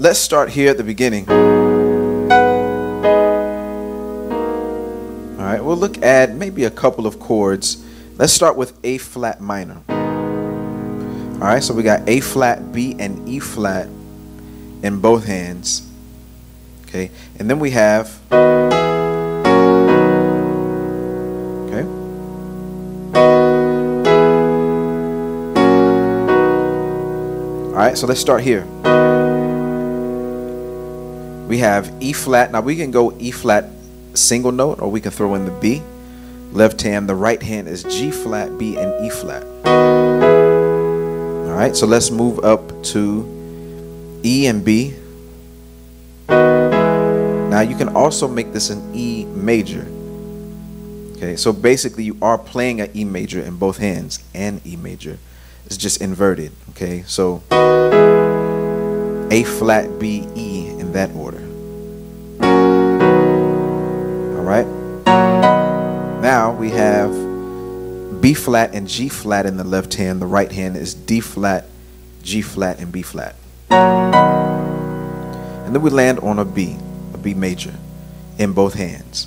Let's start here at the beginning. All right, we'll look at maybe a couple of chords. Let's start with A flat minor. All right, so we got A flat, B, and E flat in both hands. Okay, and then we have. Okay. All right, so let's start here. We have E flat. Now we can go E flat single note, or we can throw in the B. Left hand, the right hand is G flat, B, and E flat. All right, so let's move up to E and B. Now you can also make this an E major. Okay, so basically you are playing an E major in both hands, and E major. It's just inverted. Okay, so A flat, B, E in that order. All right. Now we have B flat and G flat in the left hand. The right hand is D flat, G flat, and B flat. And then we land on a B major in both hands.